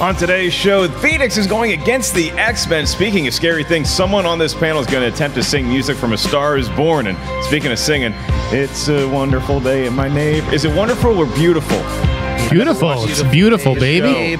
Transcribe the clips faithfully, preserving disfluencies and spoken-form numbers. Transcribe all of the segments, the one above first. On today's show, Phoenix is going against the X-Men. Speaking of scary things, someone on this panel is going to attempt to sing music from A Star Is Born. And speaking of singing, it's a wonderful day in my neighborhood. Is it wonderful or beautiful? Beautiful. It's a beautiful, baby. A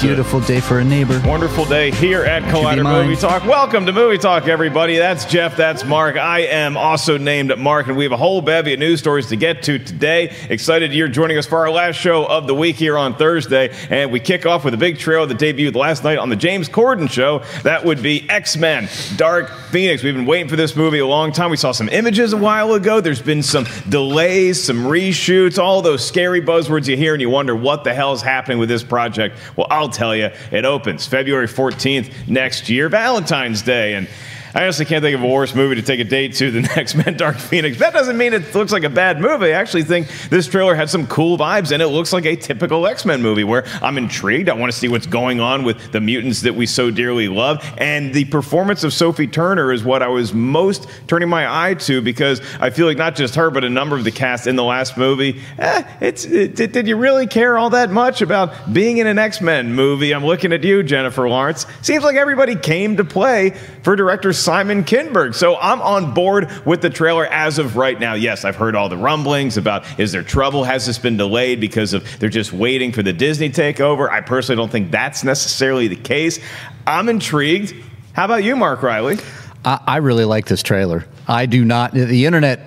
beautiful day for a neighbor. Wonderful day here at Collider Movie Talk. Welcome to Movie Talk, everybody. That's Jeff. That's Mark. I am also named Mark, and we have a whole bevy of news stories to get to today. Excited you're joining us for our last show of the week here on Thursday, and we kick off with a big trailer that debuted last night on the James Corden show. That would be X-Men, Dark Phoenix. We've been waiting for this movie a long time. We saw some images a while ago. There's been some delays, some reshoots, all those scary buzzwords you hear, and you wonder what the hell is happening with this project. Well, I'll tell you, it opens February fourteenth next year, Valentine's Day, and I honestly can't think of a worse movie to take a date to than X-Men Dark Phoenix. That doesn't mean it looks like a bad movie. I actually think this trailer had some cool vibes, and it looks like a typical X-Men movie where I'm intrigued. I want to see what's going on with the mutants that we so dearly love. And the performance of Sophie Turner is what I was most turning my eye to, because I feel like not just her, but a number of the cast in the last movie, eh, it's, it, did you really care all that much about being in an X-Men movie? I'm looking at you, Jennifer Lawrence. Seems like everybody came to play for director Simon Kinberg. So I'm on board with the trailer as of right now. Yes, I've heard all the rumblings about, is there trouble? Has this been delayed because of they're just waiting for the Disney takeover? I personally don't think that's necessarily the case. I'm intrigued. How about you, Mark Reilly? I, I really like this trailer. I do not. The internet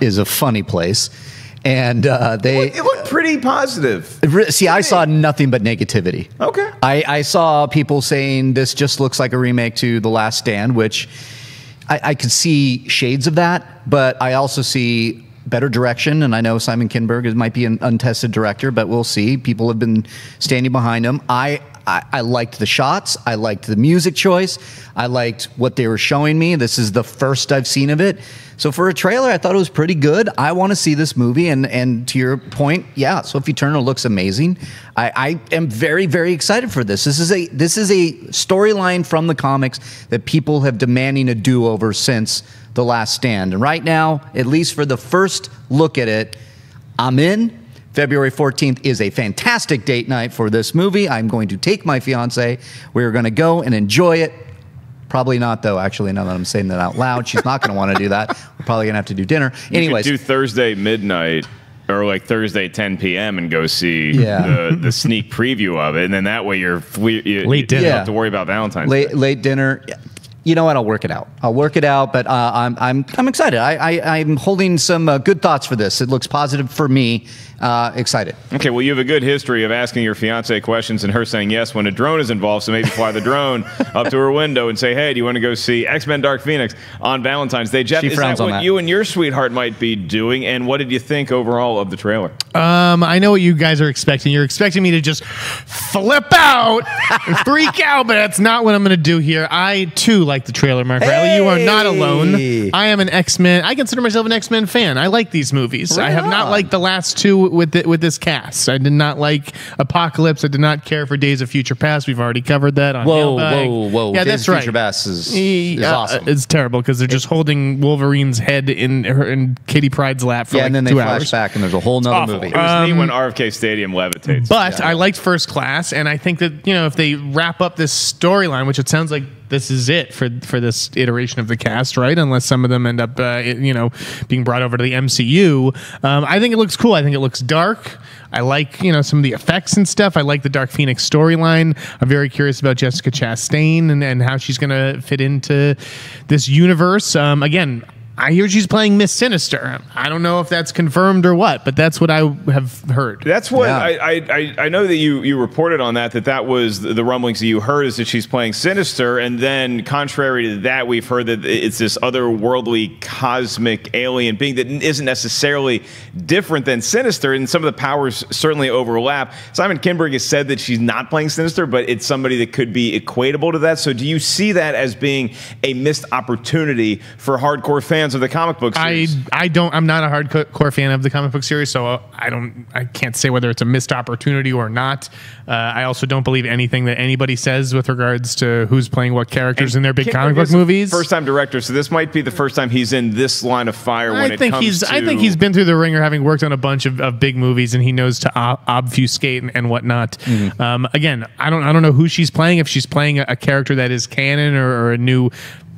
is a funny place. And uh, they it looked pretty positive. See, I saw nothing but negativity. Okay, I, I saw people saying this just looks like a remake to The Last Stand, which I, I could see shades of that, but I also see better direction. And I know Simon Kinberg might be an untested director, but we'll see. People have been standing behind him. I. I, I liked the shots. I liked the music choice. I liked what they were showing me. This is the first I've seen of it. So for a trailer, I thought it was pretty good. I want to see this movie. And, and to your point, yeah, Sophie Turner looks amazing. I, I am very, very excited for this. This is a this is a storyline from the comics that people have demanding a do-over since The Last Stand. And right now, at least for the first look at it, I'm in. February fourteenth is a fantastic date night for this movie. I'm going to take my fiance. We're going to go and enjoy it. Probably not, though, actually, now that I'm saying that out loud. She's not going to want to do that. We're probably going to have to do dinner. Anyways. You could do Thursday midnight or like Thursday ten P M and go see yeah. the, the sneak preview of it. And then that way you're you, you late dinner. Don't have to worry about Valentine's late, Day. Late dinner. You know what? I'll work it out. I'll work it out, but uh, I'm I'm I'm excited. I, I I'm holding some uh, good thoughts for this. It looks positive for me. Uh, excited. Okay. Well, you have a good history of asking your fiance questions and her saying yes when a drone is involved. So maybe fly the drone up to her window and say, "Hey, do you want to go see X-Men: Dark Phoenix on Valentine's Day?" Jeff, she is frowns that on what that. You and your sweetheart might be doing? And what did you think overall of the trailer? Um, I know what you guys are expecting. You're expecting me to just flip out, and freak out, but that's not what I'm going to do here. I too. Like Like the trailer, Mark Reilly. Hey! You are not alone. I am an X-Men. I consider myself an X-Men fan. I like these movies. Right I have on. Not liked the last two with the, with this cast. I did not like Apocalypse. I did not care for Days of Future Past. We've already covered that. On whoa, Hellbag. whoa, whoa! Yeah, Days that's of right. Future Past is, is uh, awesome. It's terrible because they're just holding Wolverine's head in her in Kitty Pryde's lap for yeah, like and then two they hours. Flash back and there's a whole nother movie. It was um, neat when R F K Stadium levitates. But yeah. I liked First Class, and I think that you know if they wrap up this storyline, which it sounds like. This is it for for this iteration of the cast, right? Unless some of them end up, uh, you know, being brought over to the M C U. Um, I think it looks cool. I think it looks dark. I like, you know, some of the effects and stuff. I like the Dark Phoenix storyline. I'm very curious about Jessica Chastain and, and how she's going to fit into this universe. Um, again, I hear she's playing Miss Sinister. I don't know if that's confirmed or what, but that's what I have heard. That's what yeah. I, I I know that you you reported on that, that that was the rumblings that you heard is that she's playing Sinister. And then contrary to that, we've heard that it's this otherworldly cosmic alien being that isn't necessarily different than Sinister. And some of the powers certainly overlap. Simon Kinberg has said that she's not playing Sinister, but it's somebody that could be equatable to that. So do you see that as being a missed opportunity for hardcore fans? fans of the comic book series. I, I don't, I'm not a hardcore fan of the comic book series, so I don't, I can't say whether it's a missed opportunity or not. Uh, I also don't believe anything that anybody says with regards to who's playing what characters and in their big comic book movies. First time director, so this might be the first time he's in this line of fire when I think it comes he's, to... I think he's been through the ringer, having worked on a bunch of, of big movies, and he knows to ob obfuscate and, and whatnot. Mm-hmm. um, again, I don't, I don't know who she's playing, if she's playing a, a character that is canon or, or a new...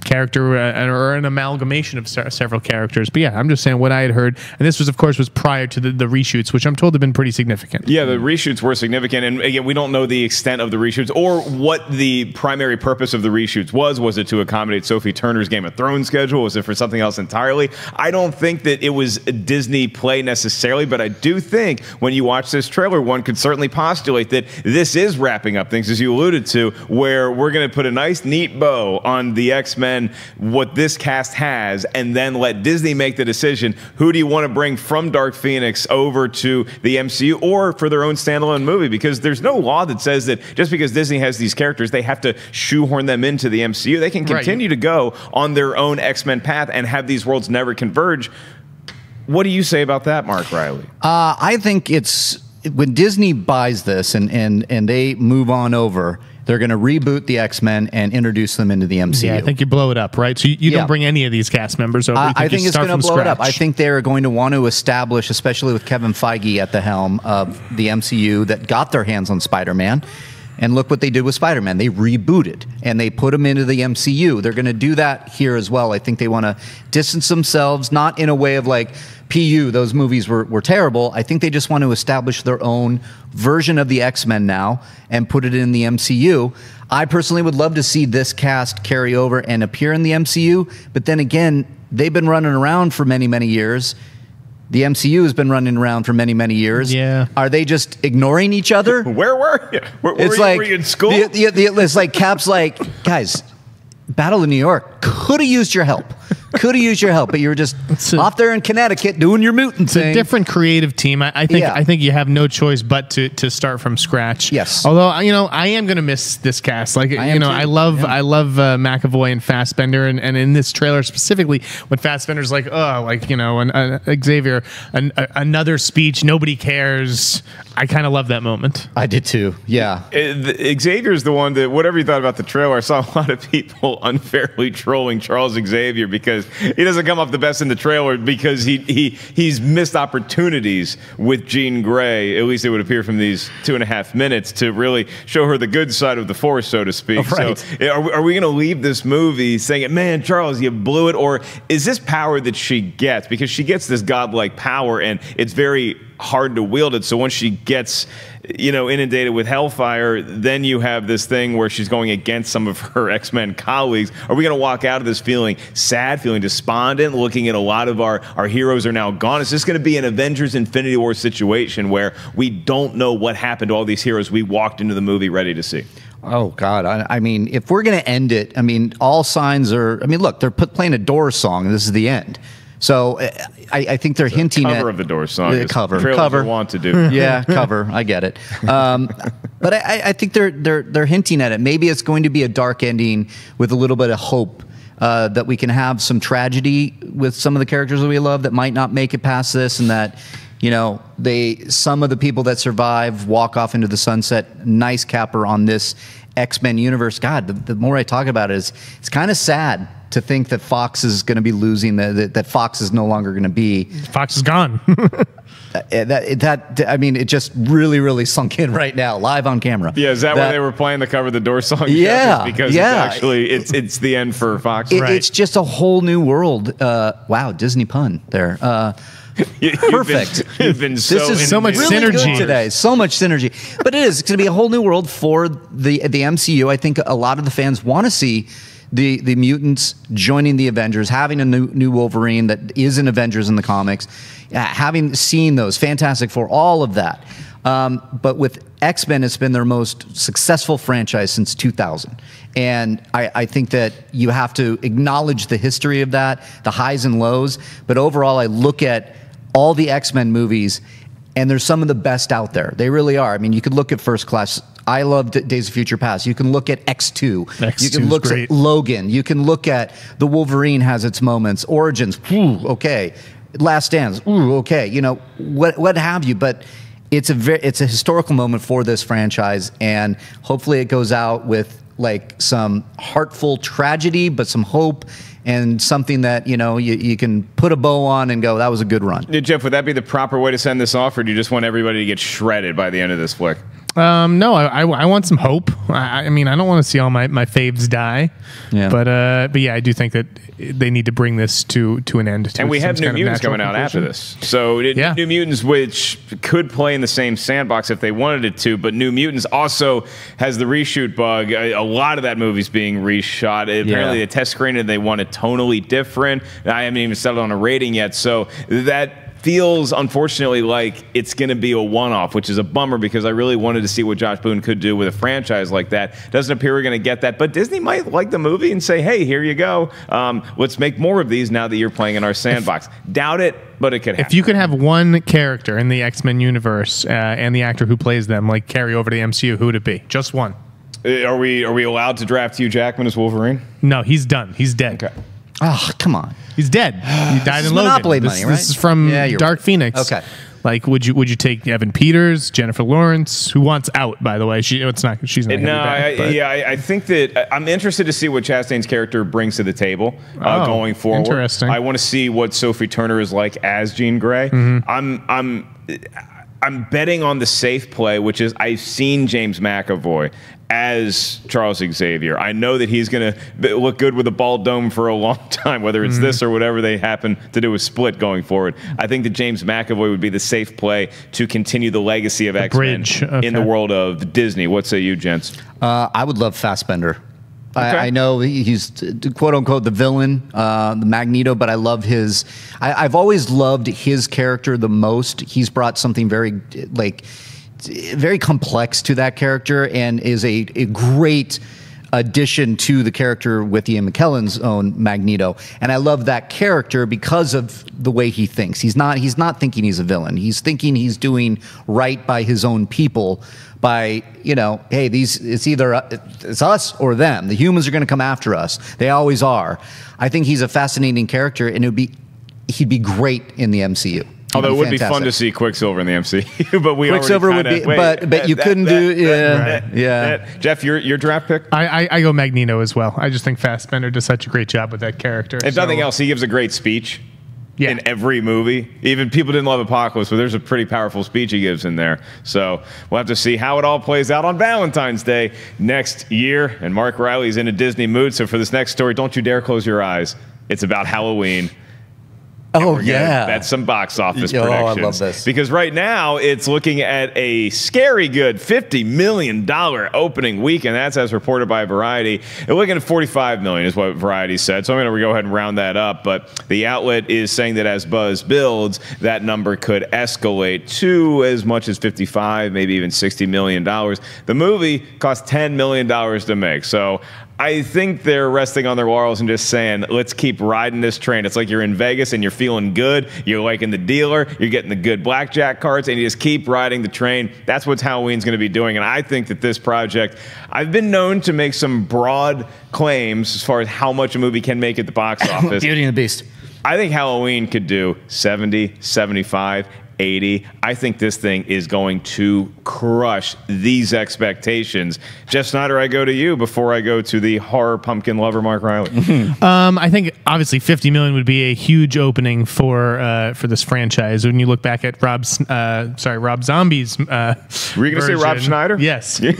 character uh, or an amalgamation of several characters. But yeah, I'm just saying what I had heard, and this was of course was prior to the, the reshoots, which I'm told have been pretty significant. Yeah, the reshoots were significant, and again, we don't know the extent of the reshoots or what the primary purpose of the reshoots was. Was it to accommodate Sophie Turner's Game of Thrones schedule? Was it for something else entirely? I don't think that it was a Disney play necessarily, but I do think when you watch this trailer, one could certainly postulate that this is wrapping up things, as you alluded to, where we're going to put a nice neat bow on the X-Men, what this cast has, and then let Disney make the decision. Who do you want to bring from Dark Phoenix over to the M C U or for their own standalone movie? Because there's no law that says that just because Disney has these characters, they have to shoehorn them into the M C U. They can continue right. to go on their own X-Men path and have these worlds never converge. What do you say about that, Mark Reilly? Uh, I think it's when Disney buys this and, and, and they move on over, they're going to reboot the X-Men and introduce them into the M C U. Yeah, I think you blow it up, right? So you, you yeah. don't bring any of these cast members over. Uh, you think I think you it's going to blow scratch. it up. I think they're going to want to establish, especially with Kevin Feige at the helm of the M C U that got their hands on Spider-Man. And look what they did with Spider-Man. They rebooted, and they put him into the M C U. They're going to do that here as well. I think they want to distance themselves, not in a way of like, P U, those movies were, were terrible. I think they just want to establish their own version of the X-Men now and put it in the M C U. I personally would love to see this cast carry over and appear in the M C U, but then again, they've been running around for many, many years. The M C U has been running around for many, many years. Yeah. Are they just ignoring each other? Where were you? Where, where it's were, like, you, were you in school? The, the, the, it's like Cap's like, guys, Battle of New York could have used your help. Could have used your help, but you were just a, off there in Connecticut doing your mutant it's thing. It's a different creative team. I, I think yeah. I think you have no choice but to to start from scratch. Yes. Although you know I am going to miss this cast. Like I you know too. I love yeah. I love uh, McAvoy and Fassbender, and, and in this trailer specifically when Fassbender's like oh like you know an, an, Xavier an, a, another speech, nobody cares. I kind of love that moment. I did too. Yeah. It, the, Xavier's the one that whatever you thought about the trailer, I saw a lot of people unfairly trolling Charles Xavier because he doesn't come off the best in the trailer because he he he's missed opportunities with Jean Grey. At least it would appear from these two and a half minutes to really show her the good side of the force, so to speak. Oh, right. So are we, are we going to leave this movie saying, "Man, Charles, you blew it," or is this power that she gets because she gets this godlike power and it's very hard to wield it? So once she gets, you know, inundated with hellfire, then you have this thing where she's going against some of her X-Men colleagues. Are we going to walk out of this feeling sad, feeling despondent, looking at a lot of our, our heroes are now gone? Is this going to be an Avengers Infinity War situation where we don't know what happened to all these heroes we walked into the movie ready to see? Oh, God. I, I mean, if we're going to end it, I mean, all signs are, I mean, look, they're put, playing a Doors song, and this is the end. So I, I think they're so hinting cover at... cover of the Doors song. The cover. Cover. Want to do. Yeah, cover. I get it. Um, but I, I think they're, they're, they're hinting at it. Maybe it's going to be a dark ending with a little bit of hope uh, that we can have some tragedy with some of the characters that we love that might not make it past this, and that, you know, they some of the people that survive walk off into the sunset. Nice capper on this X-Men universe. God, the, the more I talk about it, it's, it's kind of sad to think that Fox is going to be losing, the, that, that Fox is no longer going to be. Fox is gone. that, that, I mean, it just really, really sunk in right now, live on camera. Yeah, is that, that why they were playing the cover of the Door song? Yeah. Because yeah. It's actually, it's, it's the end for Fox. It, right. It's just a whole new world. Uh, wow, Disney pun there. Uh, you, you've perfect. Been, you've been so this is so much really synergy today. So much synergy. But it is. It's going to be a whole new world for the, the M C U. I think a lot of the fans want to see The, the mutants joining the Avengers, having a new, new Wolverine that is an Avengers in the comics, uh, having seen those, Fantastic Four, all of that. Um, but with X-Men, it's been their most successful franchise since two thousand. And I, I think that you have to acknowledge the history of that, the highs and lows. But overall, I look at all the X-Men movies, and they're some of the best out there. They really are. I mean, you could look at First Class I loved Days of Future Past. You can look at X two. X two you can look at Logan. You can look at The Wolverine has its moments. Origins, ooh, okay. Last Stands, ooh, okay. You know, what what have you, but it's a very, it's a historical moment for this franchise, and hopefully it goes out with like some heartful tragedy, but some hope and something that, you know, you, you can put a bow on and go, that was a good run. Yeah, Jeff, would that be the proper way to send this off, or do you just want everybody to get shredded by the end of this flick? Um, no, I, I, I want some hope. I, I mean, I don't want to see all my, my faves die, yeah. but uh, but yeah, I do think that they need to bring this to to an end. To and we have New Mutants coming out after this, so it, yeah. New Mutants, which could play in the same sandbox if they wanted it to, but New Mutants also has the reshoot bug. A, a lot of that movie's being reshot. Apparently, yeah. they test screened and they want it tonally different. I haven't even settled on a rating yet, so that feels, unfortunately, like it's going to be a one-off, which is a bummer because I really wanted to see what Josh Boone could do with a franchise like that. Doesn't appear we're going to get that, but Disney might like the movie and say, hey, here you go. Um, let's make more of these now that you're playing in our sandbox. If, Doubt it, but it could happen. If you could have one character in the X-Men universe uh, and the actor who plays them, like, carry over to the M C U, who would it be? Just one. Are we, are we allowed to draft Hugh Jackman as Wolverine? No, he's done. He's dead. Okay. Oh, come on. He's dead. He died in Logan. Monopoly money, this, right? This is from yeah, Dark right. Phoenix. Okay. Like, would you would you take Evan Peters, Jennifer Lawrence, who wants out? By the way, she it's not she's not. No, back, I, yeah, I, I think that I'm interested to see what Chastain's character brings to the table uh, oh, going forward. Interesting. I want to see what Sophie Turner is like as Jean Grey. Mm-hmm. I'm I'm I'm betting on the safe play, which is I've seen James McAvoy as Charles Xavier. I know that he's going to look good with a bald dome for a long time, whether it's mm-hmm. this or whatever they happen to do with Split going forward. I think that James McAvoy would be the safe play to continue the legacy of X-Men okay. in the world of Disney. What say you, gents? Uh, I would love Fassbender. Okay. I, I know he's, quote-unquote, the villain, uh, the Magneto, but I love his... I, I've always loved his character the most. He's brought something very, like... very complex to that character, and is a, a great addition to the character with Ian McKellen's own Magneto. And I love that character because of the way he thinks. He's not he's not thinking he's a villain. He's thinking he's doing right by his own people by, you know, hey, these it's either it's us or them. The humans are going to come after us. They always are. I think he's a fascinating character, and it would be he'd be great in the M C U. Although it would fantastic. be fun to see Quicksilver in the M C U, but we Quicksilver kinda, would be, wait, but but that, you that, couldn't that, do, that, yeah, that, yeah. That. Jeff, your your draft pick? I, I I go Magneto as well. I just think Fassbender does such a great job with that character. If so. nothing else, he gives a great speech. Yeah. In every movie. Even people didn't love Apocalypse, but there's a pretty powerful speech he gives in there. So we'll have to see how it all plays out on Valentine's Day next year. And Mark Reilly's in a Disney mood, so for this next story, don't you dare close your eyes. It's about Halloween. Oh, yeah. That's some box office predictions. Oh, I love this. Because right now, it's looking at a scary good fifty million dollars opening weekend. That's as reported by Variety. They're looking at forty-five million dollars is what Variety said. So I'm going to go ahead and round that up. But the outlet is saying that as buzz builds, that number could escalate to as much as fifty-five, maybe even sixty million dollars. The movie cost ten million dollars to make. So I think they're resting on their laurels and just saying, let's keep riding this train. It's like you're in Vegas and you're feeling good. You're liking the dealer. You're getting the good blackjack cards, and you just keep riding the train. That's what Halloween's going to be doing. And I think that this project, I've been known to make some broad claims as far as how much a movie can make at the box office. Beauty and the Beast. I think Halloween could do seventy, seventy-five, eighty. I think this thing is going to crush these expectations. Jeff Snyder, I go to you before I go to the horror pumpkin lover Mark Reilly. Mm-hmm. um, I think obviously fifty million would be a huge opening for uh, for this franchise. When you look back at Rob's, uh, sorry, Rob Zombie's. Uh, Were you going to say Rob Schneider? Yes. Rob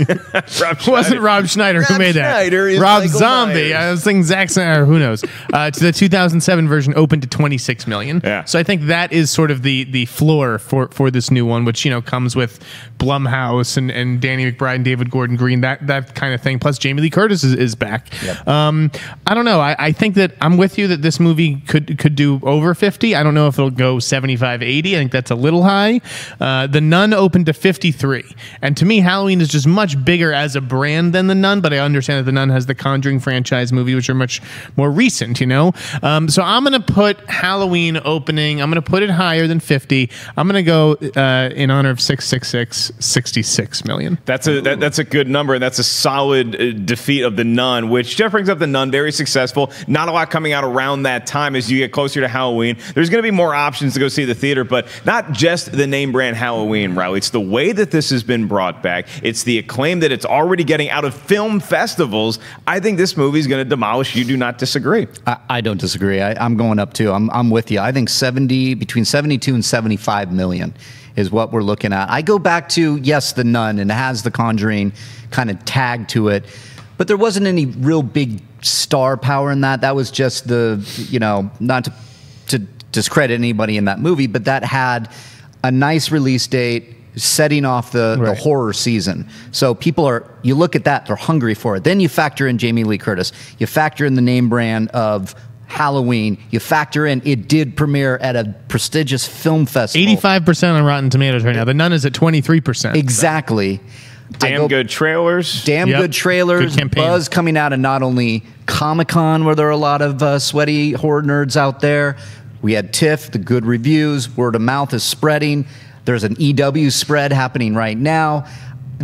Schneider. Wasn't Rob Schneider Rob who made Schneider that? Rob Michael Zombie. Myers. I was thinking Zack Snyder. Who knows? Uh, to the two thousand seven version, opened to twenty-six million. Yeah. So I think that is sort of the the floor for for this new one, which, you know, comes with Blumhouse and, and Danny McBride and David Gordon Green, that that kind of thing. Plus Jamie Lee Curtis is, is back. Yep. Um, I don't know. I, I think that I'm with you that this movie could could do over fifty. I don't know if it'll go seventy-five, eighty. I think that's a little high. Uh, The Nun opened to fifty-three. And to me, Halloween is just much bigger as a brand than The Nun, but I understand that The Nun has the Conjuring franchise movie, which are much more recent, you know. Um, so I'm going to put Halloween opening, I'm going to put it higher than fifty. I'm going to go uh, in honor of six six six, sixty-six million. That's a that, that's a good number. And that's a solid defeat of The Nun, which Jeff brings up The Nun, very successful. Not a lot coming out around that time. As you get closer to Halloween, there's going to be more options to go see the theater, but not just the name brand Halloween, Riley. It's the way that this has been brought back. It's the acclaim that it's already getting out of film festivals. I think this movie is going to demolish. You do not disagree. I, I don't disagree. I, I'm going up too. I'm, I'm with you. I think seventy between seventy-two and seventy-five million is what we're looking at. I go back to, yes, The Nun, and it has The Conjuring kind of tagged to it, but there wasn't any real big star power in that. That was just the, you know, not to, to discredit anybody in that movie, but that had a nice release date, setting off the, right. the horror season. So people are, you look at that, they're hungry for it. Then you factor in Jamie Lee Curtis. You factor in the name brand of Halloween. You factor in it did premiere at a prestigious film festival. eighty-five percent on Rotten Tomatoes right now. The Nun is at twenty-three percent. Exactly. So. Damn go, good trailers. Damn yep. good trailers. Good buzz coming out of not only Comic-Con, where there are a lot of uh, sweaty horror nerds out there. We had TIFF, the good reviews. Word of mouth is spreading. There's an E W spread happening right now.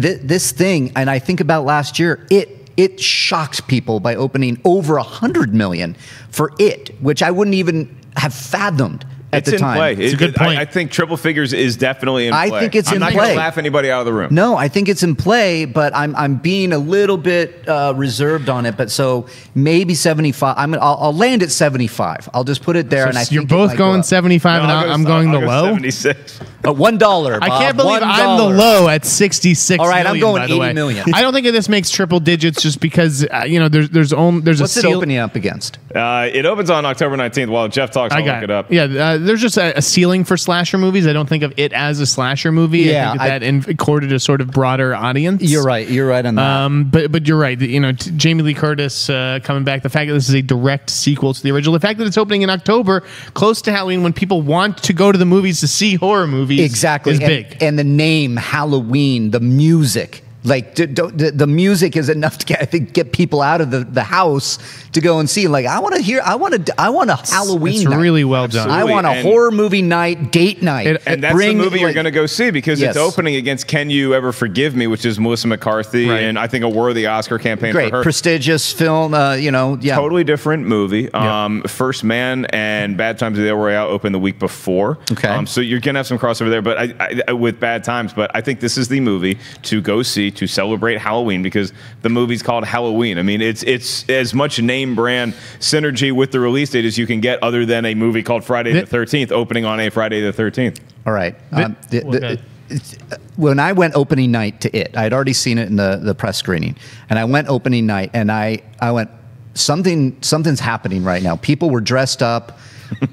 Th this thing, and I think about last year, it it shocked people by opening over one hundred million for it, which I wouldn't even have fathomed at it's the time. It's in play. It's it, a good point. I, I think triple figures is definitely in I play. I think it's I'm in play. I'm not going to laugh anybody out of the room. No, I think it's in play, but I'm, I'm being a little bit uh, reserved on it. But so maybe seventy-five. I'm, I'll, I'll land at seventy-five. I'll just put it there. So and I you're think both going go seventy-five, no, and I'll, I'll I'm going I'll the go low? seventy-six. Uh, one dollar. I can't believe one dollar. I'm the low at sixty-six. All right, million, I'm going eighty million. I don't think this makes triple digits just because uh, you know there's there's only there's What's a seal it opening up against. Uh, it opens on October nineteenth. While Jeff talks, I'll I got look it up. Yeah, uh, there's just a, a ceiling for slasher movies. I don't think of it as a slasher movie. Yeah, I think that, I, that in, courted a sort of broader audience. You're right. You're right on that. Um, but but you're right. You know, t Jamie Lee Curtis uh, coming back. The fact that this is a direct sequel to the original. The fact that it's opening in October, close to Halloween, when people want to go to the movies to see horror movies. Exactly, and, big. and the name Halloween, the music, like d d d the music is enough to get, I think, get people out of the, the house to go and see. Like, I want to hear, I want to, I want a Halloween. It's night. really well Absolutely. done. I want a and horror movie night, date night, it, and that's bring, the movie like, you're going to go see because yes. it's opening against "Can You Ever Forgive Me," which is Melissa McCarthy, right. and I think a worthy Oscar campaign. Great, for her. prestigious film. Uh, you know, yeah, totally different movie. Um, yeah. First Man and Bad Times at the El Royale opened the week before. Okay, um, so you're going to have some crossover there, but I, I, I, with Bad Times, but I think this is the movie to go see. To celebrate Halloween, because the movie's called Halloween. I mean, it's it's as much name brand synergy with the release date as you can get, other than a movie called Friday the thirteenth opening on a Friday the thirteenth. All right. Um, the, the, the, when I went opening night to it, I had already seen it in the the press screening, and I went opening night, and I I went something something's happening right now. People were dressed up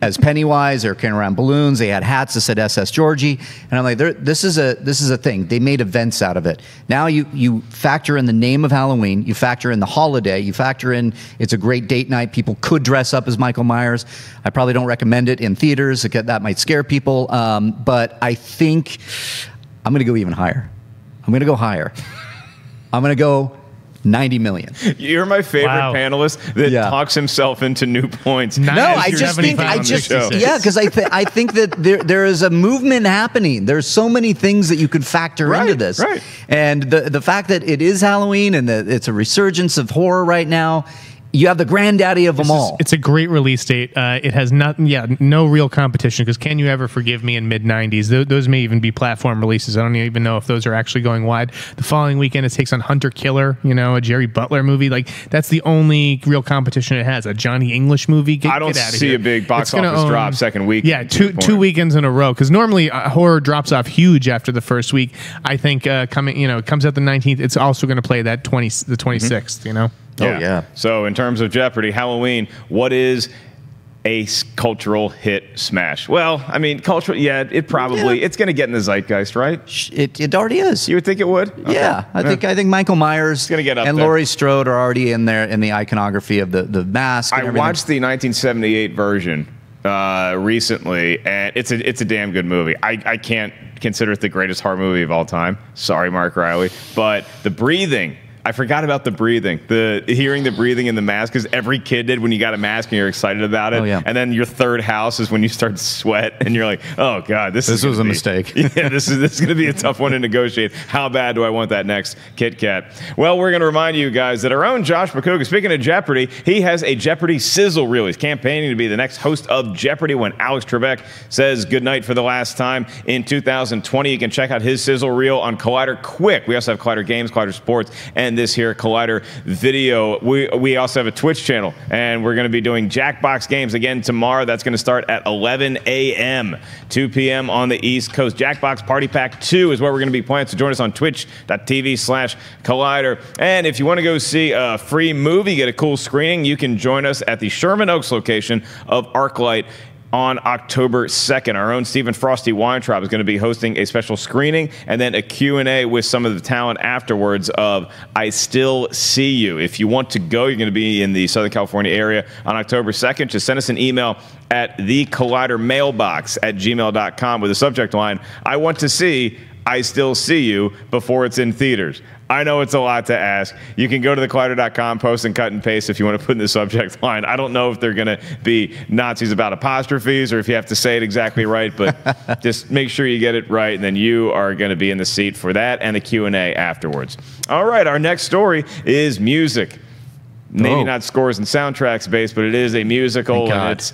as Pennywise, they were carrying around balloons. They had hats that said S S Georgie, and I'm like, this is a this is a thing. They made events out of it. Now you you factor in the name of Halloween, you factor in the holiday, you factor in it's a great date night. People could dress up as Michael Myers. I probably don't recommend it in theaters. That might scare people. Um, but I think I'm going to go even higher. I'm going to go higher. I'm going to go. ninety million. You're my favorite wow. panelist that yeah. talks himself into new points. No, I just think I just yeah, because I th I think that there there is a movement happening. There's so many things that you could factor right, into this, right. and the the fact that it is Halloween and that it's a resurgence of horror right now. You have the granddaddy of them this all. Is, it's a great release date. Uh, it has not, yeah, no real competition because Can You Ever Forgive Me in mid nineties? Th those may even be platform releases. I don't even know if those are actually going wide. The following weekend, it takes on Hunter Killer, you know, a Jerry Butler movie. Like, that's the only real competition it has. A Johnny English movie. Get, I don't get see here. a big box office own, drop second week. Yeah, two, two weekends in a row because normally uh, horror drops off huge after the first week. I think uh, coming, you know, it comes out the nineteenth. It's also going to play that twenty, the twenty-sixth, mm-hmm. you know? Yeah. Oh, yeah. So in terms of Jeopardy, Halloween, what is a cultural hit smash? Well, I mean, cultural, yeah, it probably, yeah. it's going to get in the zeitgeist, right? It, it already is. You would think it would? Okay. Yeah. I yeah. think I think Michael Myers gonna get up and there. Laurie Strode are already in there in the iconography of the, the mask. And I everything. watched the nineteen seventy-eight version uh, recently, and it's a, it's a damn good movie. I, I can't consider it the greatest horror movie of all time. Sorry, Mark Reilly. But the breathing. I forgot about the breathing, the hearing the breathing in the mask, because every kid did when you got a mask and you're excited about it. Oh, yeah. And then your third house is when you start to sweat and you're like, oh, God, this, this is was a be, mistake. Yeah, this is, this is going to be a tough one to negotiate. How bad do I want that next Kit Kat? Well, we're going to remind you guys that our own Josh McCougar, speaking of Jeopardy, he has a Jeopardy sizzle reel. He's campaigning to be the next host of Jeopardy when Alex Trebek says goodnight for the last time in two thousand twenty. You can check out his sizzle reel on Collider Quick. We also have Collider Games, Collider Sports, and this here Collider Video. We we also have a Twitch channel, and we're going to be doing Jackbox Games again tomorrow. That's going to start at eleven a m, two p m on the East Coast. Jackbox Party Pack two is what we're going to be playing, so join us on twitch dot t v slash Collider. And if you want to go see a free movie, get a cool screening, you can join us at the Sherman Oaks location of ArcLight on October second. Our own Stephen Frosty Weintraub is going to be hosting a special screening and then a Q and A with some of the talent afterwards of I Still See You. If you want to go, you're going to be in the Southern California area on October second. Just send us an email at the collider mailbox at gmail dot com with the subject line, I want to see I Still See You before it's in theaters. I know it's a lot to ask. You can go to the collider dot com, post and cut and paste if you want to put in the subject line. I don't know if they're going to be Nazis about apostrophes or if you have to say it exactly right, but just make sure you get it right, and then you are going to be in the seat for that and the Q and A afterwards. All right, our next story is music. Maybe oh. not scores and soundtracks based, but it is a musical. And it's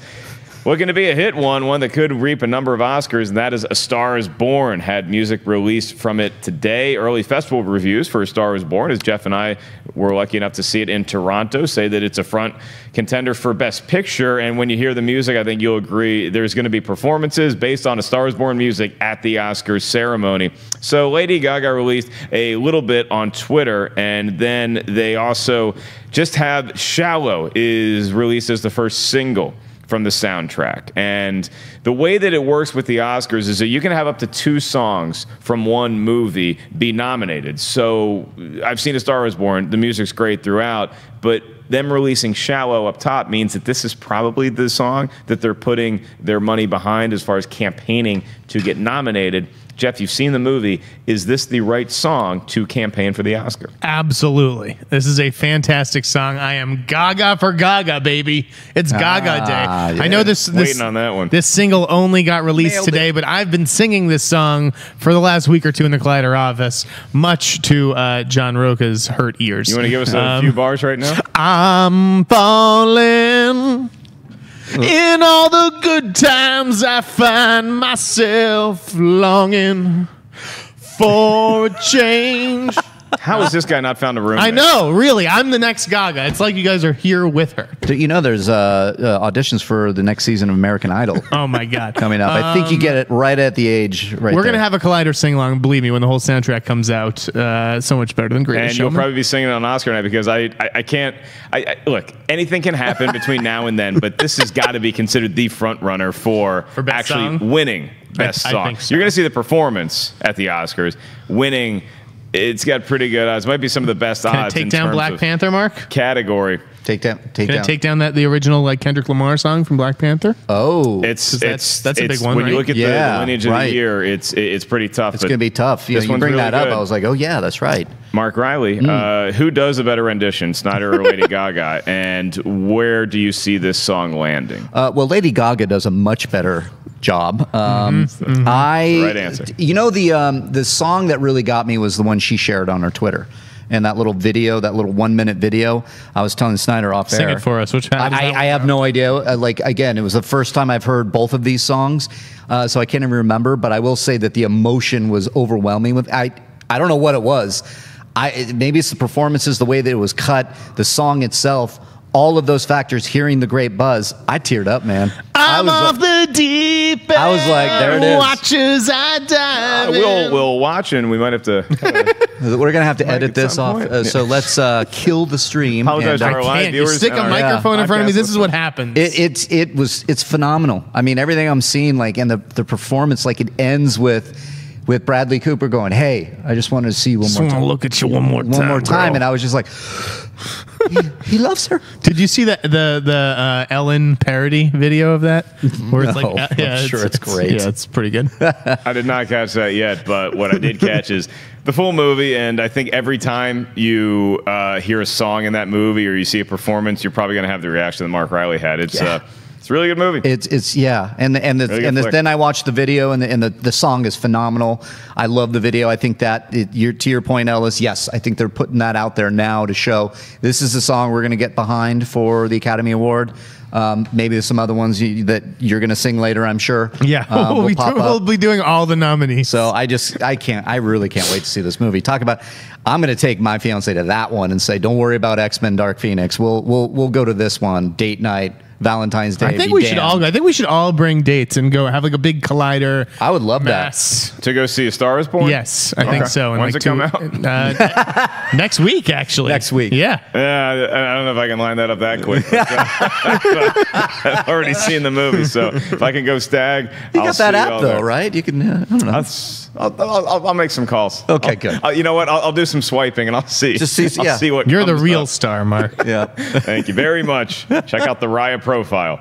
Well, going to be a hit one, one that could reap a number of Oscars, and that is A Star Is Born. Had music released from it today. Early festival reviews for A Star Is Born, as Jeff and I were lucky enough to see it in Toronto, say that it's a front contender for Best Picture. And when you hear the music, I think you'll agree there's going to be performances based on A Star Is Born music at the Oscars ceremony. So Lady Gaga released a little bit on Twitter, and then they also just have Shallow is released as the first single from the soundtrack. And the way that it works with the Oscars is that you can have up to two songs from one movie be nominated. So I've seen A Star Is Born, the music's great throughout, but them releasing Shallow up top means that this is probably the song that they're putting their money behind as far as campaigning to get nominated. Jeff, you've seen the movie. Is this the right song to campaign for the Oscar? Absolutely. This is a fantastic song. I am Gaga for Gaga, baby. It's Gaga ah, Day. Yeah. I know this, this, Waiting on that one. This single only got released Nailed today, it. But I've been singing this song for the last week or two in the Collider office, much to uh, John Roca's hurt ears. You want to give us a um, few bars right now? I'm falling. In all the good times, I find myself longing for a change. How has this guy not found a roommate? I know, really. I'm the next Gaga. It's like you guys are here with her. Do you know there's uh, uh, auditions for the next season of American Idol? Oh, my God. Coming up. Um, I think you get it right at the age right We're going to have a Collider sing-along. Believe me, when the whole soundtrack comes out, uh, so much better than Greatest Showman. And you'll probably be singing on Oscar night because I, I, I can't. I, I, look, anything can happen between now and then, but this has got to be considered the front runner for, for best actually song? winning Best I, Song. I think so. You're going to see the performance at the Oscars winning. It's got pretty good odds. Might be some of the best Can odds. Take in down terms Black of Panther, Mark. Category. Take down. Take Can down. Take down that the original like Kendrick Lamar song from Black Panther. Oh, it's that's it's, that's a it's, big one. When right? you look at yeah, the lineage right. of the year, it's it's pretty tough. It's gonna be tough. You, know, you bring really that up, good. I was like, oh yeah, that's right. Mark Reilly, mm. uh, who does a better rendition, Snyder or Lady Gaga? And where do you see this song landing? Uh, well, Lady Gaga does a much better job. Um, mm-hmm. I, right answer. You know, the um, the song that really got me was the one she shared on her Twitter. And that little video, that little one-minute video, I was telling Snyder off air. Sing it for us. Which I, I, I have no idea. Uh, like, again, it was the first time I've heard both of these songs, uh, so I can't even remember. But I will say that the emotion was overwhelming. With I, I don't know what it was. I maybe it's the performances, the way that it was cut, the song itself. All of those factors, hearing the great buzz, I teared up, man. I'm off like, the deep end. I was like, there it is. Watch as I dive uh, we'll, we'll watch, and we might have to. Uh, We're going to have to edit this off. Uh, so let's uh, kill the stream. Apologize to our live viewers. You stick a microphone yeah, in front of me. This is what happens. It, it's, it was, it's phenomenal. I mean, everything I'm seeing, like, and the, the performance, like, it ends with. With Bradley Cooper going, hey, I just wanted to see you one just more time. Just want to look at you one more time. One more time, girl. And I was just like, he, he loves her. Did you see that the the uh, Ellen parody video of that? Where no, it's like, uh, yeah, I'm sure it's, it's great. It's, yeah, it's pretty good. I did not catch that yet, but what I did catch is the full movie. And I think every time you uh, hear a song in that movie or you see a performance, you're probably going to have the reaction that Mark Reilly had. It's yeah. uh, it's a really good movie. It's it's yeah, and and the, really and the, then I watched the video, and the, and the the song is phenomenal. I love the video. I think that it, you're, to your point, Ellis. Yes, I think they're putting that out there now to show this is the song we're going to get behind for the Academy Award. Um, maybe there's some other ones you, that you're going to sing later, I'm sure. Yeah, um, we'll, we do, we'll be doing all the nominees. So I just, I can't, I really can't wait to see this movie. Talk about, I'm going to take my fiance to that one and say, don't worry about X-Men Dark Phoenix. We'll, we'll, we'll go to this one, date night, Valentine's Day. I think we damned. should all. I think we should all bring dates and go have like a big collider. I would love mass. that to go see A Star Is Born. Yes, I okay. think so. And When's like it two, come out? Uh, next week, actually. Next week. Yeah. Yeah. I don't know if I can line that up that quick. But, uh, I've already seen the movie, so if I can go stag, you I'll got that app though, there. right? You can. Uh, I don't know. I'll, I'll, I'll, I'll make some calls. Okay, I'll, good. I'll, you know what? I'll, I'll do some swiping and I'll see. Just see. I'll yeah. see what you're the real up. star, Mark. Yeah. Thank you very much. Check out the Raya Pro. Profile.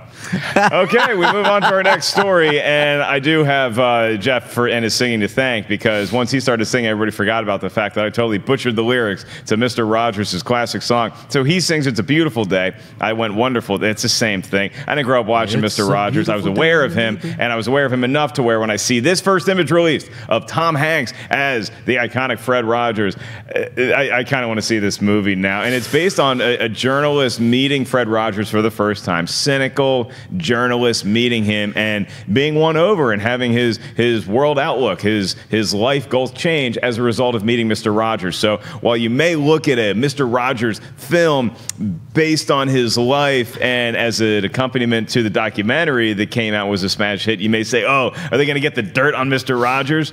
Okay, we move on to our next story, and I do have uh, Jeff for, and his singing to thank, because once he started singing, everybody forgot about the fact that I totally butchered the lyrics to Mister Rogers' classic song. So he sings "It's a Beautiful Day." I went wonderful. It's the same thing. I didn't grow up watching it's Mister Rogers. I was aware of him, and I was aware of him enough to where when I see this first image released of Tom Hanks as the iconic Fred Rogers, I, I kind of want to see this movie now. And it's based on a, a journalist meeting Fred Rogers for the first time. Cynical journalist meeting him and being won over and having his his world outlook, his his life goals change as a result of meeting Mister Rogers. So while you may look at a Mister Rogers film based on his life and as an accompaniment to the documentary that came out was a smash hit, you may say, oh, are they going to get the dirt on Mister Rogers?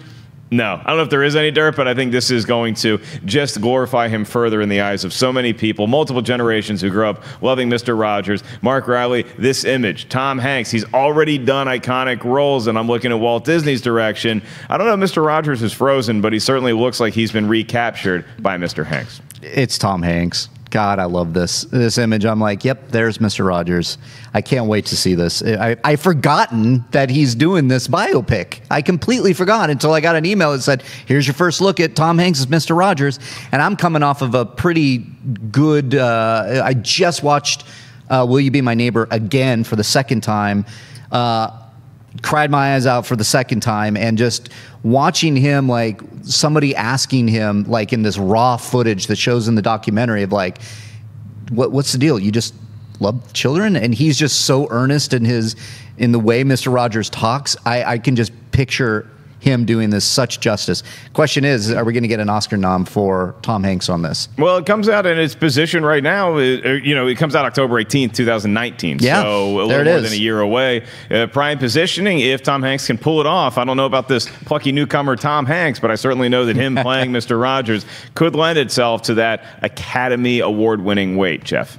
No, I don't know if there is any dirt, but I think this is going to just glorify him further in the eyes of so many people, multiple generations who grew up loving Mister Rogers. Mark Reilly, this image, Tom Hanks, he's already done iconic roles, and I'm looking at Walt Disney's direction. I don't know if Mister Rogers is frozen, but he certainly looks like he's been recaptured by Mister Hanks. It's Tom Hanks. God, I love this this image. I'm like, yep, there's Mister Rogers. I can't wait to see this. I, I've forgotten that he's doing this biopic. I completely forgot until I got an email that said, here's your first look at Tom Hanks' Mister Rogers. And I'm coming off of a pretty good, uh, I just watched uh, Will You Be My Neighbor again for the second time. Uh, cried my eyes out for the second time, and just watching him, like somebody asking him, like in this raw footage that shows in the documentary of like, what, what's the deal? You just love children? And he's just so earnest in his, in the way Mister Rogers talks. I, I can just picture him doing this such justice. Question is, are we going to get an Oscar nom for Tom Hanks on this? Well, it comes out in its position right now. It, you know, it comes out October eighteenth, two thousand nineteen. Yeah, so a little more than a year away. Uh, prime positioning, if Tom Hanks can pull it off. I don't know about this plucky newcomer Tom Hanks, but I certainly know that him playing Mister Rogers could lend itself to that Academy Award-winning weight, Jeff.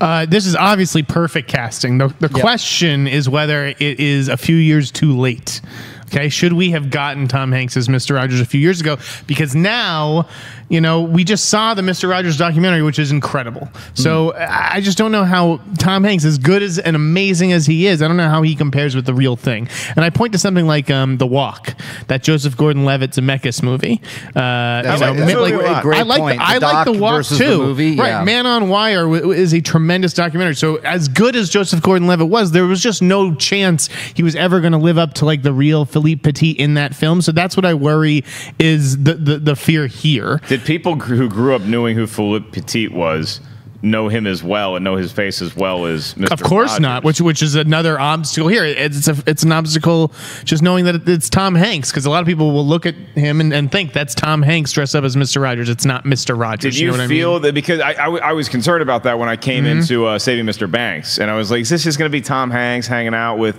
Uh, this is obviously perfect casting. The, the yep. question is whether it is a few years too late. Okay, should we have gotten Tom Hanks as Mister Rogers a few years ago? Because now, you know, we just saw the Mister Rogers documentary, which is incredible. So mm. I just don't know how Tom Hanks, as good as and amazing as he is, I don't know how he compares with the real thing. And I point to something like um, The Walk, that Joseph Gordon-Levitt Zemeckis movie. Uh, that's you know, that's like, really like, great I like point. The, I the like The Walk too. The movie, yeah. Right, Man on Wire w is a tremendous documentary. So as good as Joseph Gordon-Levitt was, there was just no chance he was ever going to live up to like the real Philippe Petit in that film. So that's what I worry is the the, the fear here. Did people who grew up knowing who Philippe Petit was know him as well and know his face as well as Mister Of course Rogers. Not, which which is another obstacle here. It's a, it's an obstacle just knowing that it's Tom Hanks, because a lot of people will look at him and, and think that's Tom Hanks dressed up as Mister Rogers. It's not Mister Rogers. Did you, you know what feel I mean? That? Because I, I, I was concerned about that when I came mm-hmm. into uh, Saving Mister Banks, and I was like, is this just going to be Tom Hanks hanging out with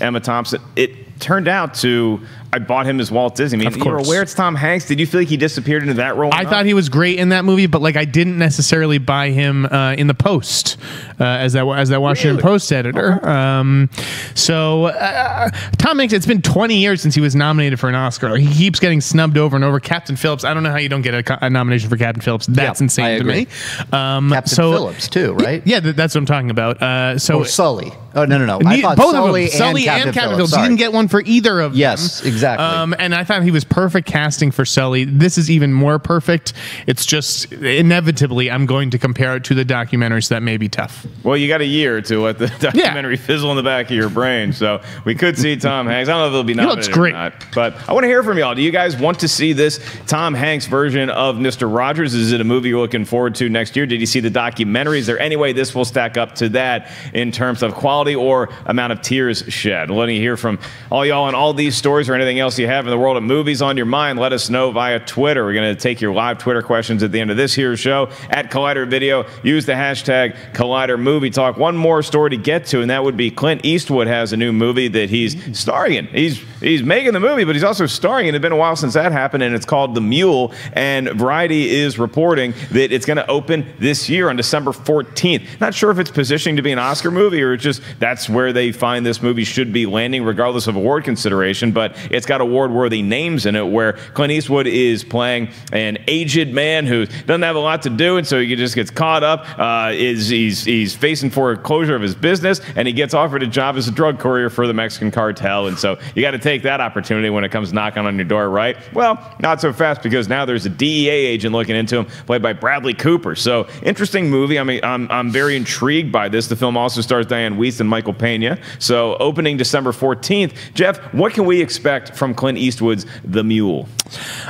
Emma Thompson? It turned out to... I bought him as Walt Disney. I mean, of course. You were aware it's Tom Hanks. Did you feel like he disappeared into that role? I thought he was great in that movie, but like I didn't necessarily buy him uh, in the Post uh, as that as that Washington really? Post editor. Okay. Um, so uh, Tom Hanks. It's been twenty years since he was nominated for an Oscar. He keeps getting snubbed over and over. Captain Phillips. I don't know how you don't get a, a nomination for Captain Phillips. That's yep, insane to me. Um, Captain so, Phillips too, right? Yeah, th that's what I'm talking about. Uh, so or Sully. Oh no no no! I thought both Sully of them. Sully and Captain, and Captain Phillips. Phillips. He didn't get one for either of yes, them. Yes, exactly. Um, and I thought he was perfect casting for Sully. This is even more perfect. It's just inevitably I'm going to compare it to the documentary, so that may be tough. Well, you got a year to let the documentary yeah. fizzle in the back of your brain, so we could see Tom Hanks. I don't know if it'll be nominated. He looks great. Or not, but I want to hear from y'all. Do you guys want to see this Tom Hanks version of Mister Rogers? Is it a movie you're looking forward to next year? Did you see the documentary? Is there any way this will stack up to that in terms of quality or amount of tears shed? Let me hear from all y'all on all these stories or anything else you have in the world of movies on your mind. Let us know via Twitter. We're going to take your live Twitter questions at the end of this here show at Collider Video. Use the hashtag Collider Movie Talk. One more story to get to, and that would be Clint Eastwood has a new movie that he's starring in. He's he's making the movie, but he's also starring in. It's been a while since that happened, and it's called The Mule. And Variety is reporting that it's going to open this year on December fourteenth. Not sure if it's positioning to be an Oscar movie or it's just that's where they find this movie should be landing regardless of award consideration, but it's got award-worthy names in it where Clint Eastwood is playing an aged man who doesn't have a lot to do, and so he just gets caught up. Uh, is he's, he's facing foreclosure of his business, and he gets offered a job as a drug courier for the Mexican cartel, and so you got to take that opportunity when it comes knocking on your door, right? Well, not so fast, because now there's a D E A agent looking into him, played by Bradley Cooper. So, interesting movie. I mean, I'm, I'm very intrigued by this. The film also stars Diane Weiss and Michael Pena. So opening December fourteenth. Jeff, what can we expect from Clint Eastwood's The Mule?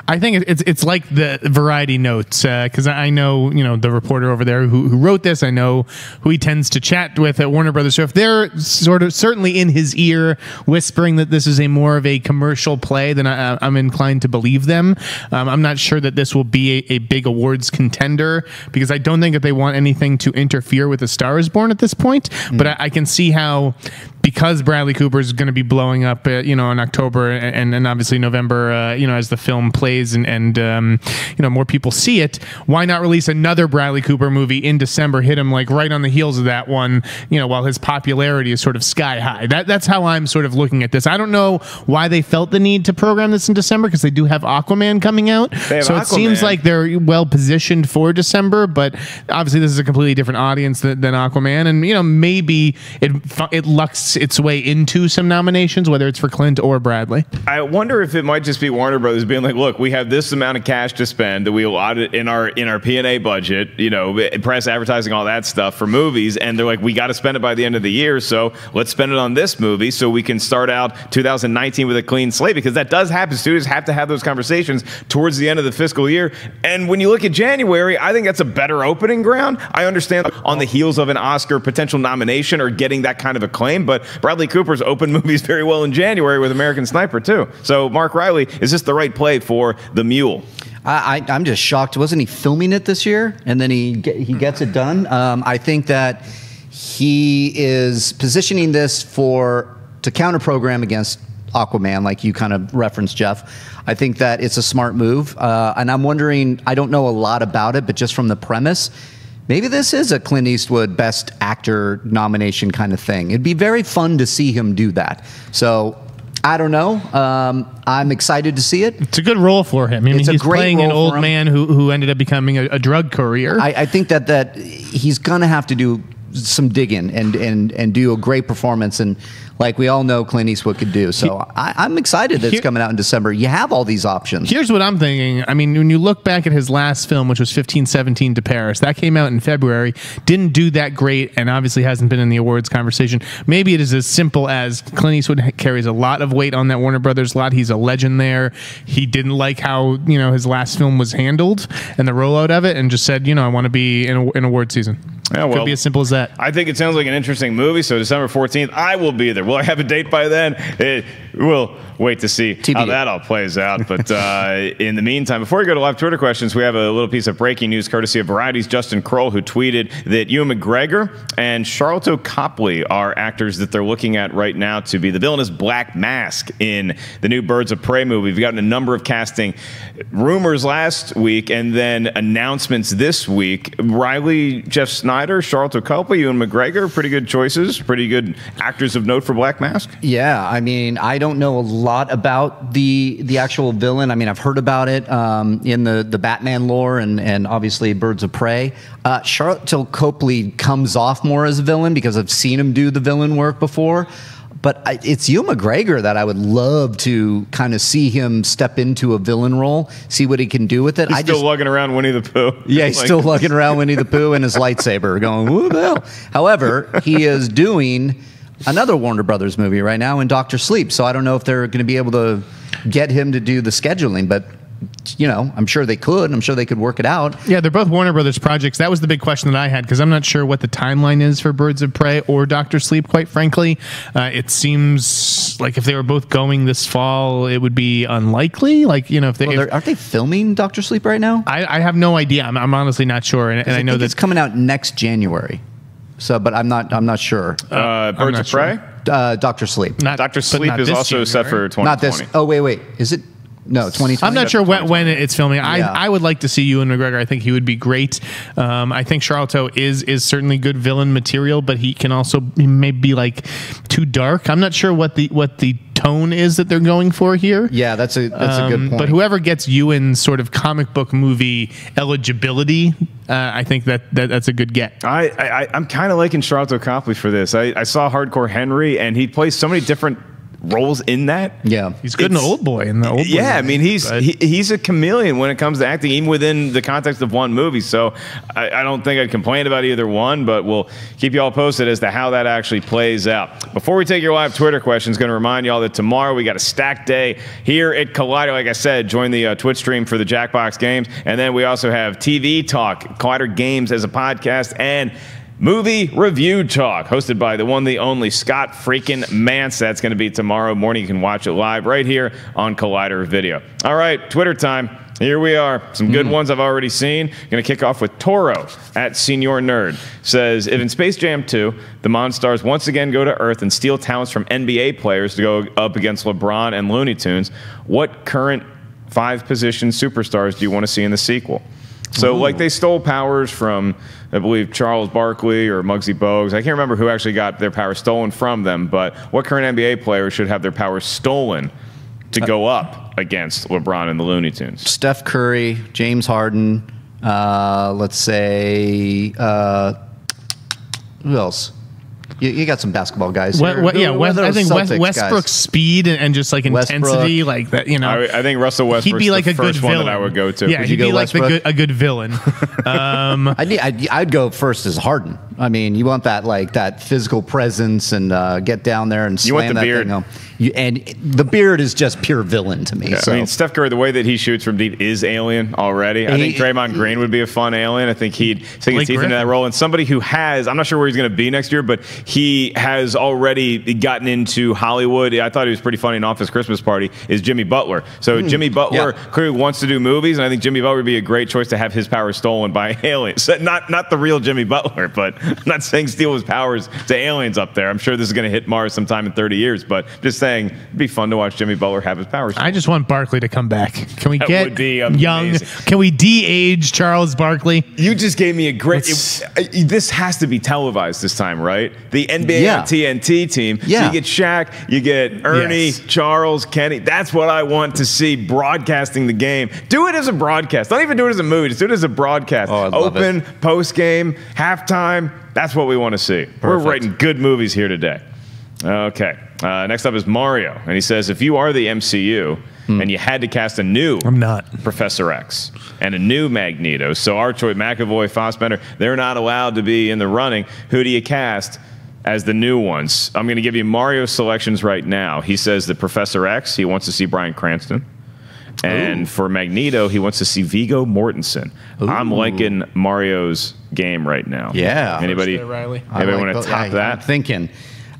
I think it's it's like the Variety notes, because uh, I know you know the reporter over there who, who wrote this. I know who he tends to chat with at Warner Brothers. So if they're sort of certainly in his ear whispering that this is a more of a commercial play, then I, I'm inclined to believe them. Um, I'm not sure that this will be a, a big awards contender, because I don't think that they want anything to interfere with A Star Is Born at this point. Mm. But I, I can see how, because Bradley Cooper is going to be blowing up, uh, you know, in October and, and obviously November, uh, you know, as the film plays and, and um, you know, more people see it, why not release another Bradley Cooper movie in December, hit him like right on the heels of that one, you know, while his popularity is sort of sky high. That, that's how I'm sort of looking at this. I don't know why they felt the need to program this in December, because they do have Aquaman coming out. So it Aquaman. seems like they're well positioned for December, but obviously this is a completely different audience than, than Aquaman. And, you know, maybe it, it lucks its way into some nominations, whether it's for Clint or Bradley. I wonder if it might just be Warner Brothers being like, look, we have this amount of cash to spend that we allotted in our in our P and A budget, you know, press, advertising, all that stuff for movies, and they're like, we got to spend it by the end of the year, so let's spend it on this movie so we can start out two thousand nineteen with a clean slate, because that does happen. Studios have to have those conversations towards the end of the fiscal year, and when you look at January, I think that's a better opening ground. I understand on the heels of an Oscar potential nomination or getting that kind of acclaim, but Bradley Cooper's opened movies very well in January with American Sniper, too. So, Mark Reilly, is this the right play for The Mule? I, I, I'm just shocked. Wasn't he filming it this year? And then he, he gets it done. Um, I think that he is positioning this for to counter-program against Aquaman, like you kind of referenced, Jeff. I think that it's a smart move. Uh, and I'm wondering, I don't know a lot about it, but just from the premise, maybe this is a Clint Eastwood Best Actor nomination kind of thing. It'd be very fun to see him do that. So, I don't know. Um, I'm excited to see it. It's a good role for him. I mean, it's he's playing an old man who, who ended up becoming a, a drug courier. I, I think that, that he's going to have to do some digging and, and, and do a great performance, and like we all know Clint Eastwood could do. So I, I'm excited that it's coming out in December. You have all these options. Here's what I'm thinking. I mean, when you look back at his last film, which was fifteen seventeen to Paris, that came out in February, didn't do that great, and obviously hasn't been in the awards conversation. Maybe it is as simple as Clint Eastwood carries a lot of weight on that Warner Brothers lot. He's a legend there. He didn't like how, you know, his last film was handled and the rollout of it, and just said, you know, I want to be in, a, in award season. Yeah, well, could be as simple as that. I think it sounds like an interesting movie, so December fourteenth, I will be there. Will I have a date by then? It We'll wait to see T B D. How that all plays out. But uh, in the meantime, before we go to live Twitter questions, we have a little piece of breaking news courtesy of Variety's Justin Kroll, who tweeted that Ewan McGregor and Sharlto Copley are actors that they're looking at right now to be the villainous Black Mask in the new Birds of Prey movie. We've gotten a number of casting rumors last week and then announcements this week. Reilly, Jeff Snyder, Sharlto Copley, Ewan McGregor, pretty good choices, pretty good actors of note for Black Mask. Yeah, I mean, I don't know a lot about the the actual villain. I mean, I've heard about it um, in the, the Batman lore and, and obviously Birds of Prey. Uh, Sharlto Copley comes off more as a villain because I've seen him do the villain work before. But I, it's Ewan McGregor that I would love to kind of see him step into a villain role, see what he can do with it. He's I still just, lugging around Winnie the Pooh. Yeah, he's like, still lugging around Winnie the Pooh and his lightsaber going, woo the hell. However, he is doing another Warner Brothers movie right now in Doctor Sleep, so I don't know if they're going to be able to get him to do the scheduling, but you know, I'm sure they could. I'm sure they could work it out. Yeah, they're both Warner Brothers projects. That was the big question that I had, because I'm not sure what the timeline is for Birds of Prey or Doctor Sleep, quite frankly. Uh, it seems like if they were both going this fall, it would be unlikely. Like, you know, if they... Well, if, aren't they filming Doctor Sleep right now? I, I have no idea. I'm, I'm honestly not sure. And, and I, I know that it's coming out next January. So, but I'm not. I'm not sure. Uh, Birds of Prey, uh, Doctor Sleep. Not, Doctor Sleep is also January. Set for twenty twenty. Not this. Oh wait, wait. Is it? No, twenty twenty. I'm not sure when, when it's filming. Yeah. I, I would like to see Ewan McGregor. I think he would be great. Um, I think Sharlto is is certainly good villain material, but he can also he may be like too dark. I'm not sure what the what the tone is that they're going for here. Yeah, that's a that's um, a good point. But whoever gets Ewan's sort of comic book movie eligibility, uh, I think that, that that's a good get. I, I I'm kind of liking Sharlto Copley for this. I, I saw Hardcore Henry, and he plays so many different roles in that. Yeah, he's good in the Old Boy. In the Old Boy, yeah, I mean he's he, he's a chameleon when it comes to acting, even within the context of one movie. So I, I don't think I'd complain about either one, but we'll keep you all posted as to how that actually plays out. Before we take your live Twitter questions, going to remind you all that tomorrow we got a stack day here at Collider. Like I said, join the uh, Twitch stream for the Jackbox games, and then we also have T V Talk, Collider Games as a podcast, and Movie Review Talk, hosted by the one, the only Scott freaking Mance. That's going to be tomorrow morning. You can watch it live right here on Collider Video. All right, Twitter time. Here we are. Some good mm. ones I've already seen. Going to kick off with Toro at Senior Nerd. Says, if in Space Jam two, the Monstars once again go to Earth and steal talents from N B A players to go up against LeBron and Looney Tunes, what current five-position superstars do you want to see in the sequel? So, Ooh. like, they stole powers from, I believe, Charles Barkley or Muggsy Bogues. I can't remember who actually got their powers stolen from them, but what current N B A player should have their powers stolen to go up against LeBron and the Looney Tunes? Steph Curry, James Harden, uh, let's say, uh, who else? You, you got some basketball guys. What, what, yeah, West, I think West, Westbrook's guys. speed and, and just like intensity, Westbrook. like that. You know, I, I think Russell Westbrook. He'd be like the a first good villain. One that I would go to. Yeah, would he'd you go be Westbrook? like the good, a good villain. Um, I'd, I'd, I'd go first as Harden. I mean, you want that like that physical presence and uh, get down there and slam you want the that beard. thing home. You, and the beard is just pure villain to me. Yeah, so. I mean, Steph Curry, the way that he shoots from deep is alien already. I he, think Draymond Green would be a fun alien. I think he'd take his teeth into that role. And somebody who has, I'm not sure where he's going to be next year, but he has already gotten into Hollywood. I thought he was pretty funny in Office Christmas Party, is Jimmy Butler. So mm, Jimmy Butler yeah. clearly wants to do movies, and I think Jimmy Butler would be a great choice to have his powers stolen by aliens. Not, not the real Jimmy Butler, but I'm not saying steal his powers to aliens up there. I'm sure this is going to hit Mars sometime in thirty years, but just saying it'd be fun to watch Jimmy Butler have his powers stolen. I just want Barkley to come back. Can we that get young? Can we de-age Charles Barkley? You just gave me a great... It, this has to be televised this time, right? The N B A yeah. T N T team. Yeah. So you get Shaq, you get Ernie, yes. Charles, Kenny. That's what I want to see broadcasting the game. Do it as a broadcast. Don't even do it as a movie. Just do it as a broadcast. Oh, Open, post-game, halftime. That's what we want to see. Perfect. We're writing good movies here today. Okay. Uh, next up is Mario. And he says, if you are the M C U... Mm. and you had to cast a new I'm not. Professor X and a new Magneto, so our choice, McAvoy, Fassbender, they're not allowed to be in the running. Who do you cast as the new ones? I'm going to give you Mario selections right now. He says that Professor X, he wants to see Bryan Cranston. And Ooh. for Magneto, he wants to see Viggo Mortensen. Ooh. I'm liking Mario's game right now. Yeah. Anybody, there, anybody like want to top I, that? I'm thinking.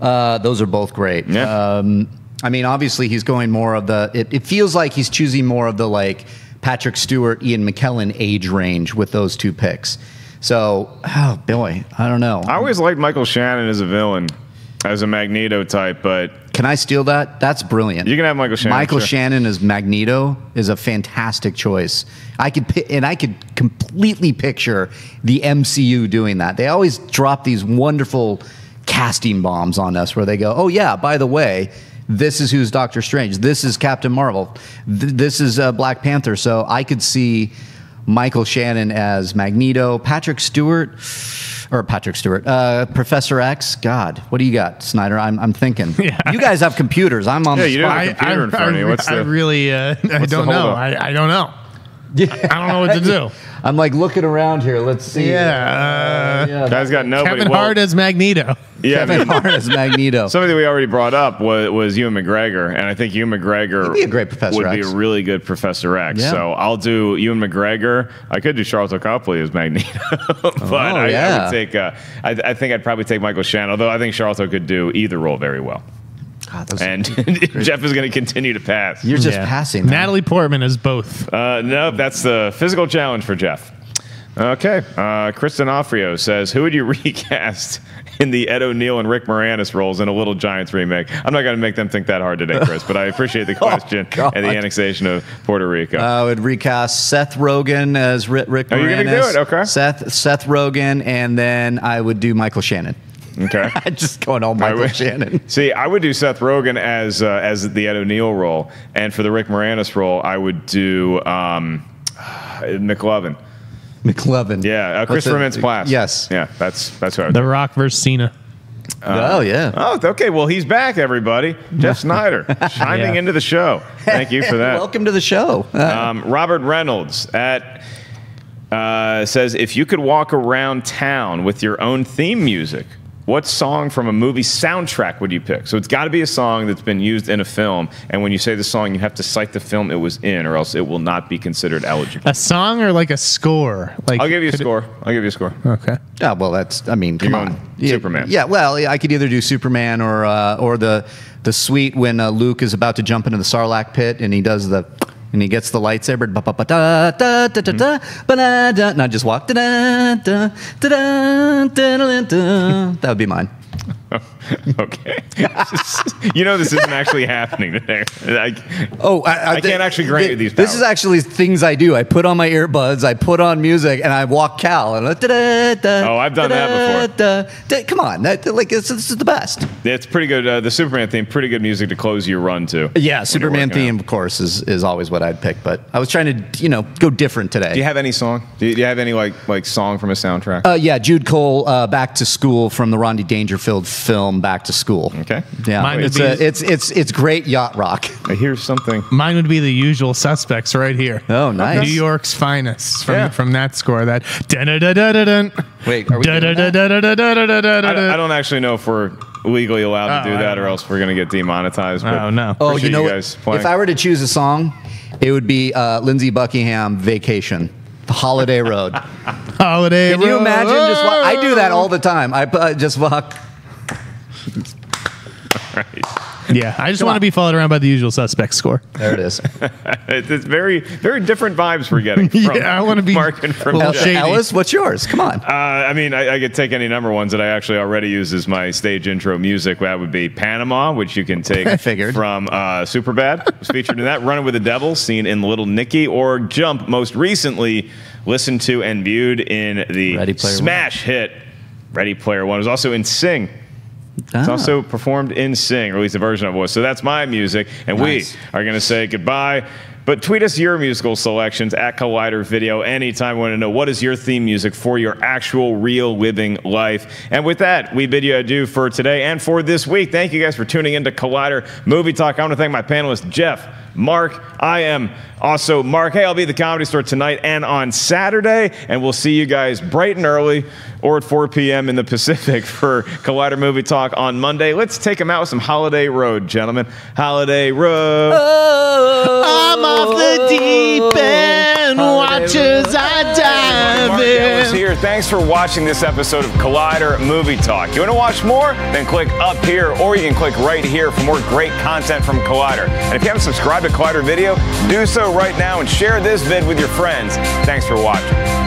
Uh, those are both great. Yeah. Um, I mean, obviously he's going more of the, it, it feels like he's choosing more of the like Patrick Stewart, Ian McKellen age range with those two picks. So, oh boy, I don't know. I always liked Michael Shannon as a villain, as a Magneto type, but... Can I steal that? That's brilliant. You can have Michael Shannon. Michael sure. Shannon as Magneto is a fantastic choice. I could pi- and I could completely picture the M C U doing that. They always drop these wonderful casting bombs on us where they go, oh yeah, by the way, this is who's Doctor Strange. This is Captain Marvel. Th- this is uh, Black Panther. So I could see Michael Shannon as Magneto. Patrick Stewart... Or Patrick Stewart, uh, Professor X. God, what do you got, Snyder? I'm I'm thinking. Yeah. You guys have computers. I'm on. Yeah, the you spot. don't have a computer I, I, in front of you. What's I the, really, uh, what's I don't know. I, I don't know. Yeah. I don't know what to do. I'm like looking around here. Let's see. Yeah, uh, yeah. Guys got nobody. Kevin well, Hart as Magneto. Yeah, Kevin I mean, Hart as Magneto. Something we already brought up was, was Ewan McGregor, and I think Ewan McGregor He'd be a great Professor would X. be a really good Professor X. Yeah. So I'll do Ewan McGregor. I could do Sharlto Copley as Magneto, but oh, I, yeah. I would take. Uh, I, I think I'd probably take Michael Shannon. Although I think Sharlto could do either role very well. God, and Jeff is going to continue to pass. You're just yeah. passing. Man. Natalie Portman is both. Uh, no, that's the physical challenge for Jeff. Okay. Uh, Kristen Offrio says, who would you recast in the Ed O'Neill and Rick Moranis roles in a Little Giants remake? I'm not going to make them think that hard today, Chris, but I appreciate the question oh, and the annexation of Puerto Rico. I would recast Seth Rogen as Rick, Rick Moranis. Oh, you're going to do it? Okay. Seth, Seth Rogen, and then I would do Michael Shannon. Okay, just going all Michael would, Shannon. See, I would do Seth Rogen as uh, as the Ed O'Neill role, and for the Rick Moranis role, I would do um, McLovin. McLovin, yeah, uh, Christopher Mintz-Plasse. Yes, yeah, that's that's who I would. The Rock versus Cena. Uh, oh yeah. Oh, okay. Well, he's back, everybody. Jeff Snyder chiming yeah. into the show. Thank you for that. Welcome to the show. Um, Robert Reynolds at. Uh, says if you could walk around town with your own theme music, what song from a movie soundtrack would you pick? So it's got to be a song that's been used in a film, and when you say the song, you have to cite the film it was in, or else it will not be considered eligible. A song or like a score? Like I'll give you a score. It... I'll give you a score. Okay. Oh, well, that's. I mean, come on, yeah, Superman. Yeah. Well, I could either do Superman or uh, or the the suite when uh, Luke is about to jump into the Sarlacc pit and he does the. And he gets the lightsaber, and I just walk. That would be mine. Okay. You know this isn't actually happening today. I, oh, I, I, I can't actually grant you these powers. This is actually things I do. I put on my earbuds, I put on music, and I walk Cal. And oh, I've done that before. Come on, that, like this is the best. It's pretty good. Uh, the Superman theme, pretty good music to close your run to. Yeah, Superman theme, out. of course, is, is always what I'd pick. But I was trying to, you know, go different today. Do you have any song? Do you, do you have any like like song from a soundtrack? Uh, yeah, Jude Cole, uh, "Back to School" from the Rodney Dangerfield film. Back to School. Okay. Yeah. It's, a, it's it's it's great yacht rock. I hear something. Mine would be The Usual Suspects right here. Oh, nice. New York's finest from yeah. from that score. That da da da da da. Wait. Are we da da da da da da da da. I don't actually know if we're legally allowed oh, to do that, or else we're gonna get demonetized. But oh no. Oh, you know, you guys if I were to choose a song, it would be uh, Lindsey Buckingham, "Vacation." The Holiday Road. Holiday Road. Can you imagine? Just walk, I do that all the time. I uh, just walk. All right. Yeah, I just Come want on. to be followed around by The Usual Suspect score. There it is. It's very, very different vibes we're getting. From yeah, I want to be Mark and from El- Ellis. What's yours? Come on. Uh, I mean, I, I could take any number ones that I actually already use as my stage intro music. That would be Panama, which you can take from uh, Superbad. It was featured in that. Running with the Devil, seen in Little Nicky, or Jump, most recently listened to and viewed in the smash one. hit Ready Player One. It was also in Sing. It's ah. also performed in Sing, or at least a version of it. So that's my music, and nice. we are going to say goodbye. But tweet us your musical selections at Collider Video anytime. We want to know what is your theme music for your actual, real, living life. And with that, we bid you adieu for today and for this week. Thank you guys for tuning into Collider Movie Talk. I want to thank my panelists, Jeff, Mark. I am also Mark. Hey, I'll be at the Comedy Store tonight and on Saturday, and we'll see you guys bright and early or at four p.m. in the Pacific for Collider Movie Talk on Monday. Let's take them out with some Holiday Road, gentlemen. Holiday Road. Oh, I'm off the deep end. Watch as I dive in. here. Thanks for watching this episode of Collider Movie Talk. You want to watch more? Then click up here, or you can click right here for more great content from Collider. And if you haven't subscribed to Collider Video, do so right now and share this vid with your friends. Thanks for watching.